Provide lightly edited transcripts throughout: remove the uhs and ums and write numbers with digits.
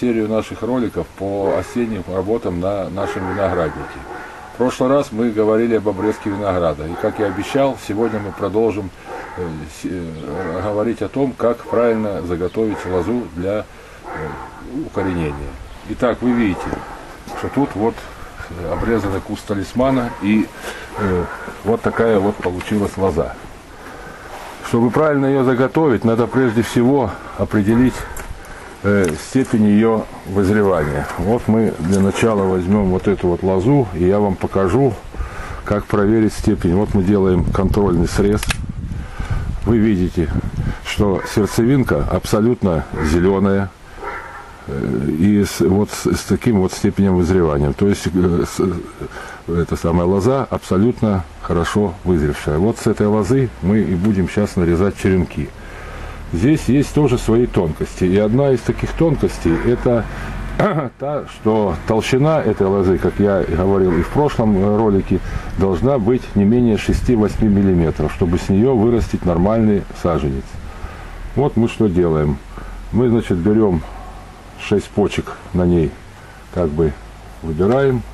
серию наших роликов по осенним работам на нашем винограднике. В прошлый раз мы говорили об обрезке винограда. И, как я обещал, сегодня мы продолжим говорить о том, как правильно заготовить лозу для укоренения. Итак, вы видите, что тут вот обрезанный куст талисмана и вот такая вот получилась лоза. Чтобы правильно ее заготовить, надо прежде всего определить степень ее вызревания. Вот мы для начала возьмем вот эту вот лозу, и я вам покажу, как проверить степень. Вот мы делаем контрольный срез. Вы видите, что сердцевинка абсолютно зеленая и с таким вот степенем вызревания. То есть эта самая лоза абсолютно хорошо вызревшая. Вот с этой лозы мы и будем сейчас нарезать черенки. Здесь есть тоже свои тонкости. И одна из таких тонкостей – это та, что толщина этой лозы, как я говорил и в прошлом ролике, должна быть не менее 6-8 мм, чтобы с нее вырастить нормальный саженец. Вот мы что делаем. Мы, значит, берем 6 почек на ней, как бы выбираем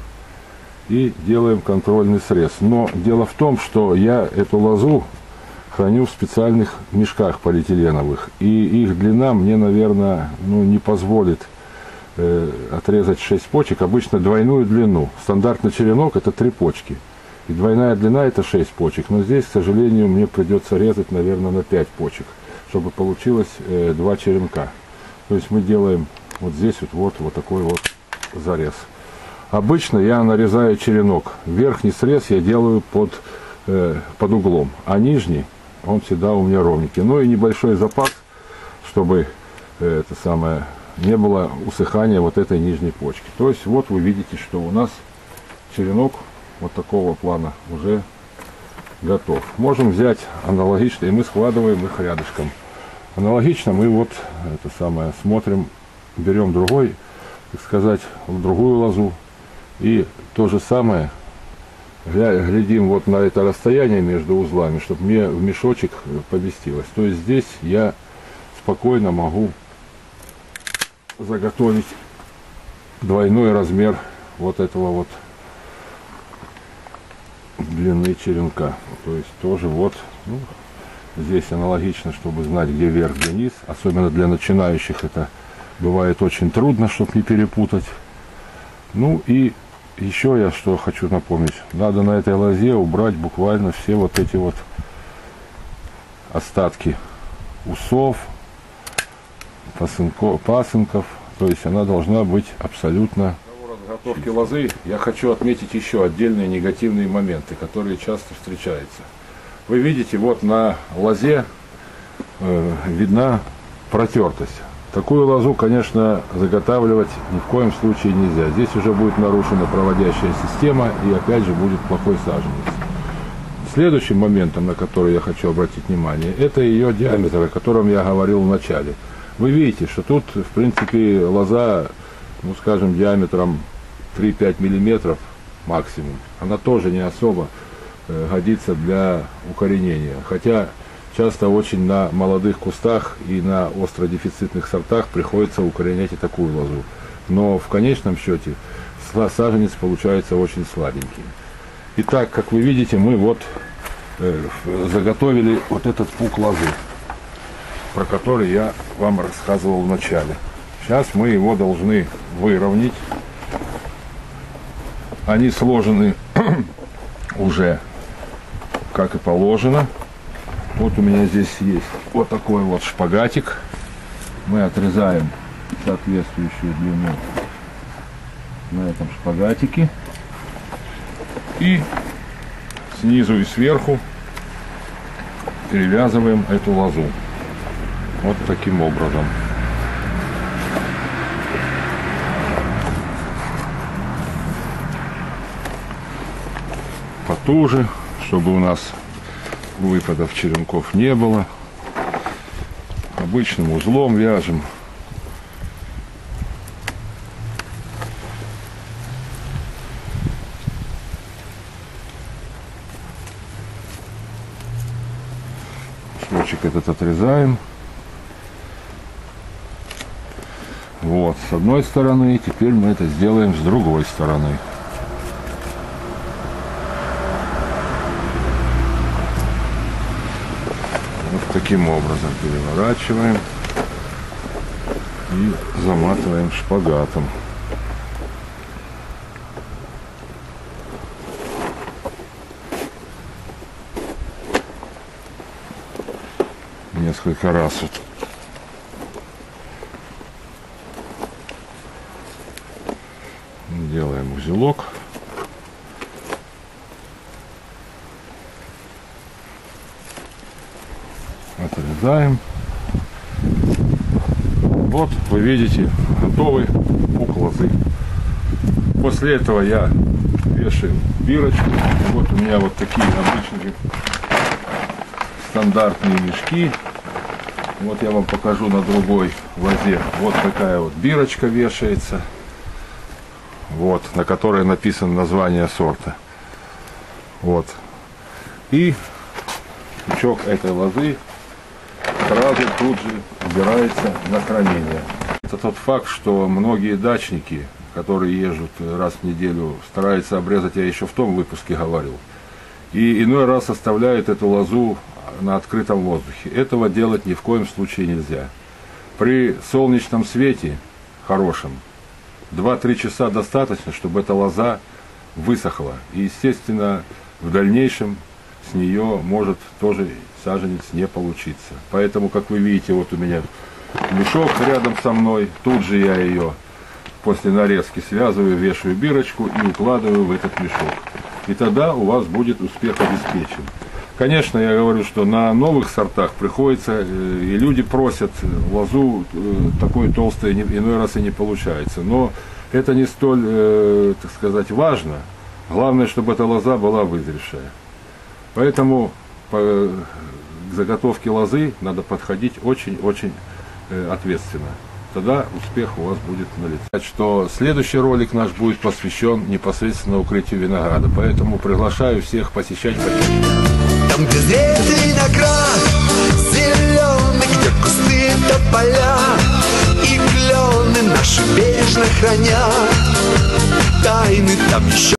и делаем контрольный срез. Но дело в том, что я эту лозу храню в специальных мешках полиэтиленовых. И их длина мне, наверное, не позволит отрезать 6 почек. Обычно двойную длину. Стандартный черенок это 3 почки. И двойная длина это 6 почек. Но здесь, к сожалению, мне придется резать, наверное, на 5 почек, чтобы получилось 2 черенка. То есть мы делаем вот здесь вот такой вот зарез. Обычно я нарезаю черенок. Верхний срез я делаю под углом, а нижний он всегда у меня ровненький. Ну и небольшой запас, чтобы не было усыхания вот этой нижней почки. То есть вот вы видите, что у нас черенок вот такого плана уже готов. Можем взять аналогично, и мы складываем их рядышком. Аналогично мы смотрим, берем другую лозу. И то же самое глядим вот на это расстояние между узлами, чтобы мне в мешочек поместилось. То есть здесь я спокойно могу заготовить двойной размер вот этого вот длины черенка. То есть тоже здесь аналогично, чтобы знать, где вверх, где низ. Особенно для начинающих это бывает очень трудно, чтобы не перепутать. Ну и еще я что хочу напомнить. Надо на этой лозе убрать буквально все вот эти вот остатки усов, пасынков. То есть она должна быть абсолютно... Подготовки лозы я хочу отметить еще отдельные негативные моменты, которые часто встречаются. Вы видите, вот на лозе видна протертость. Такую лозу, конечно, заготавливать ни в коем случае нельзя. Здесь уже будет нарушена проводящая система и опять же будет плохой саженец. Следующим моментом, на который я хочу обратить внимание, это ее диаметр, о котором я говорил в начале. Вы видите, что тут, в принципе, лоза, диаметром 3-5 мм максимум. Она тоже не особо годится для укоренения. Хотя часто очень на молодых кустах и на остродефицитных сортах приходится укоренять и такую лозу. Но в конечном счете саженец получается очень сладенький. Итак, как вы видите, мы заготовили вот этот пук лозы, про который я вам рассказывал в начале. Сейчас мы его должны выровнять. Они сложены уже, как и положено. Вот у меня здесь есть вот такой вот шпагатик. Мы отрезаем соответствующую длину на этом шпагатике. И снизу и сверху перевязываем эту лозу. Вот таким образом. Потуже, чтобы у нас выпадов черенков не было. Обычным узлом вяжем. Кусочек этот отрезаем. Вот, с одной стороны, теперь мы это сделаем с другой стороны. Вот таким образом переворачиваем и заматываем шпагатом. Несколько раз вот. Делаем узелок. Отрезаем. Вот вы видите, готовы уклады. После этого я вешаю бирочку. Вот у меня вот такие обычные стандартные мешки. Вот я вам покажу на другой лозе. Вот такая вот бирочка вешается. Вот, на которой написано название сорта. Вот. И пучок этой лозы сразу тут же убирается на хранение. Это тот факт, что многие дачники, которые ездят раз в неделю, стараются обрезать, я еще в том выпуске говорил, и иной раз оставляют эту лозу на открытом воздухе. Этого делать ни в коем случае нельзя. При солнечном свете хорошем 2-3 часа достаточно, чтобы эта лоза высохла. И, естественно, в дальнейшем с нее может тоже саженец не получиться. Поэтому, как вы видите, вот у меня мешок рядом со мной. Тут же я ее после нарезки связываю, вешаю бирочку и укладываю в этот мешок. И тогда у вас будет успех обеспечен. Конечно, я говорю, что на новых сортах приходится, и люди просят лозу такой толстой, иной раз и не получается. Но это не столь, так сказать, важно. Главное, чтобы эта лоза была вызревшая. Поэтому к заготовке лозы надо подходить очень-очень ответственно. Тогда успех у вас будет налицо. Что следующий ролик наш будет посвящен непосредственно укрытию винограда. Поэтому приглашаю всех посещать. Там, где зреет виноград, зеленый, где кусты, тополя и клены наши бережно хранят тайны, там еще